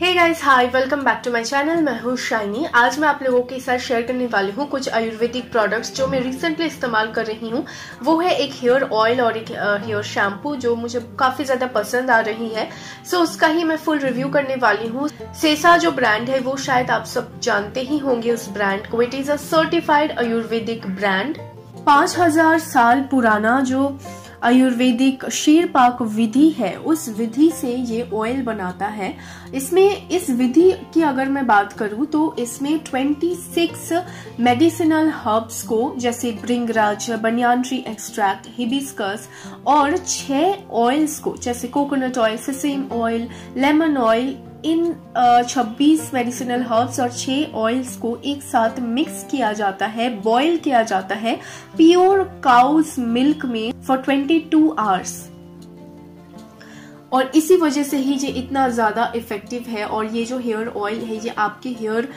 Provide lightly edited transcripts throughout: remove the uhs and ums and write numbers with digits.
Hey guys hi welcome back to my channel. मैं हूँ shiny. आज मैं आप लोगों के साथ शेयर करने वाली हूँ कुछ आयुर्वेदिक प्रोडक्ट्स जो मैं रिसेंटली इस्तेमाल कर रही हूँ। वो है एक हेयर ऑयल और एक हेयर शैम्पू जो मुझे काफ़ी ज़्यादा पसंद आ रही है। सो उसका ही मैं फुल रिव्यू करने वाली हूँ। सेसा जो ब्रांड है वो शायद आप सब जानते ही होंगे उस ब्रांड को। It is a certified Ayurvedic brand. 5000 साल पुराना जो आयुर्वेदिक शीरपाक विधि है उस विधि से ये ऑयल बनाता है। इसमें इस विधि की अगर मैं बात करूँ तो इसमें 26 मेडिसिनल हर्ब्स को जैसे भृंगराज, बनियान ट्री एक्सट्रैक्ट, हिबिस्कस और 6 ऑयल्स को जैसे coconut oil, sesame oil, lemon oil, इन 26 मेडिसिनल हर्ब्स और 6 ऑयल्स को एक साथ मिक्स किया जाता है, बॉईल किया जाता है प्योर काउस मिल्क में फॉर 22 आवर्स। और इसी वजह से ही ये इतना ज़्यादा इफ़ेक्टिव है। और ये जो हेयर ऑयल है ये आपके हेयर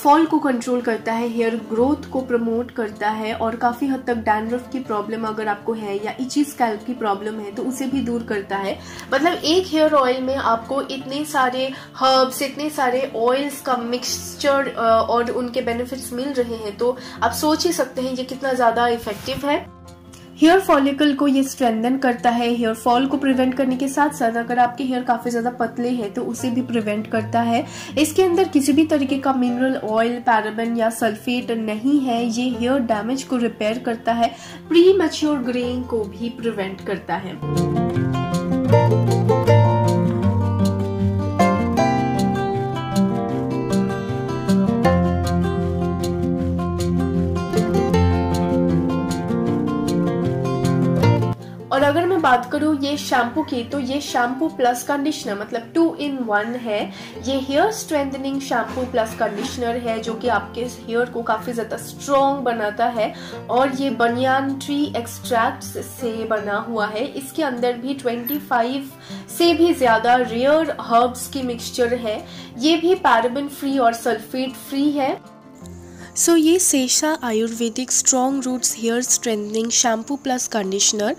फॉल को कंट्रोल करता है, हेयर ग्रोथ को प्रमोट करता है और काफ़ी हद तक डैंड्रफ की प्रॉब्लम अगर आपको है या इची स्कैल्प की प्रॉब्लम है तो उसे भी दूर करता है। मतलब एक हेयर ऑयल में आपको इतने सारे हर्ब्स, इतने सारे ऑयल्स का मिक्सचर और उनके बेनिफिट्स मिल रहे हैं तो आप सोच ही सकते हैं ये कितना ज़्यादा इफ़ेक्टिव है। हेयर फॉलिकल को ये स्ट्रेंथन करता है, हेयर फॉल को प्रिवेंट करने के साथ साथ अगर आपके हेयर काफ़ी ज़्यादा पतले हैं तो उसे भी प्रिवेंट करता है। इसके अंदर किसी भी तरीके का मिनरल ऑयल, पैराबेन या सल्फेट नहीं है। ये हेयर डैमेज को रिपेयर करता है, प्री मैच्योर ग्रेइंग को भी प्रिवेंट करता है। और अगर मैं बात करूँ ये शैम्पू की तो ये शैम्पू प्लस कंडीशनर मतलब 2 in 1 है। ये hair strengthening shampoo plus conditioner है जो कि आपके हेयर को काफ़ी ज़्यादा स्ट्रॉन्ग बनाता है। और ये बनियान ट्री एक्सट्रैक्ट से बना हुआ है। इसके अंदर भी 25 से भी ज़्यादा रेयर हर्ब्स की मिक्सचर है। ये भी पैराबेन फ्री और सल्फेट फ्री है। सो ये Sesa Ayurvedic strong roots hair strengthening shampoo plus conditioner,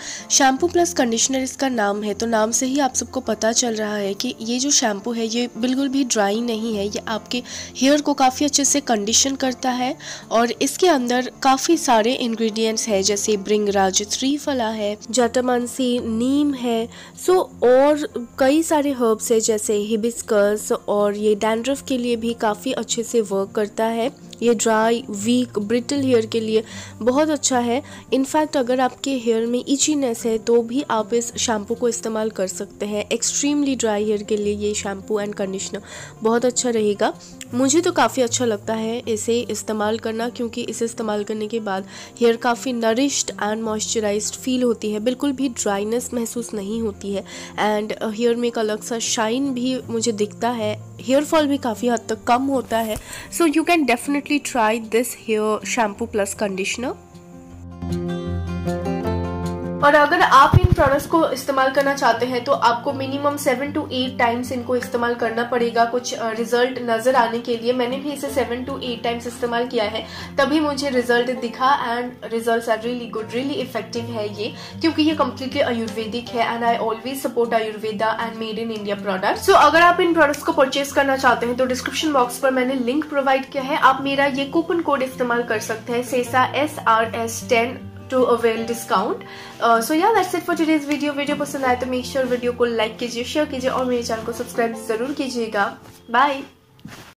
इसका नाम है तो नाम से ही आप सबको पता चल रहा है कि ये जो शैम्पू है ये बिल्कुल भी ड्राई नहीं है। ये आपके हेयर को काफ़ी अच्छे से कंडीशन करता है। और इसके अंदर काफ़ी सारे इंग्रेडिएंट्स हैं जैसे भृंगराज, त्रिफला है, जटामांसी, नीम है, सो और कई सारे हर्ब्स है जैसे हिबिस्कस। और ये डैंड्रफ के लिए भी काफ़ी अच्छे से वर्क करता है। ये ड्राई, वीक, ब्रिटल हेयर के लिए बहुत अच्छा है। इनफैक्ट अगर आपके हेयर में इचीनेस है तो भी आप इस शैम्पू को इस्तेमाल कर सकते हैं। एक्सट्रीमली ड्राई हेयर के लिए ये शैम्पू एंड कंडीशनर बहुत अच्छा रहेगा। मुझे तो काफ़ी अच्छा लगता है इसे इस्तेमाल करना क्योंकि इसे इस्तेमाल करने के बाद हेयर काफ़ी नरिश्ड एंड मॉइस्चराइज्ड फील होती है, बिल्कुल भी ड्राइनेस महसूस नहीं होती है। एंड हेयर में एक अलग सा शाइन भी मुझे दिखता है। हेयर फॉल भी काफ़ी हद तक कम होता है। So you can definitely try this hair shampoo plus conditioner। और अगर आप इन प्रोडक्ट्स को इस्तेमाल करना चाहते हैं तो आपको मिनिमम 7 to 8 टाइम्स इनको इस्तेमाल करना पड़ेगा कुछ रिजल्ट नज़र आने के लिए। मैंने भी इसे 7 to 8 टाइम्स इस्तेमाल किया है तभी मुझे रिजल्ट दिखा। And results are really good, really effective है ये क्योंकि ये कम्प्लीटली आयुर्वेदिक है। And I always support Ayurveda and made in India product. So अगर आप इन प्रोडक्ट्स को परचेज करना चाहते हैं तो डिस्क्रिप्शन बॉक्स पर मैंने लिंक प्रोवाइड किया है। आप मेरा ये कूपन कोड इस्तेमाल कर सकते हैं सेसा SRS10 to avail discount. So yeah, that's it for today's video. Video पसंद आए तो make sure वीडियो को लाइक कीजिए, शेयर कीजिए और मेरे चैनल को सब्सक्राइब जरूर कीजिएगा। बाय।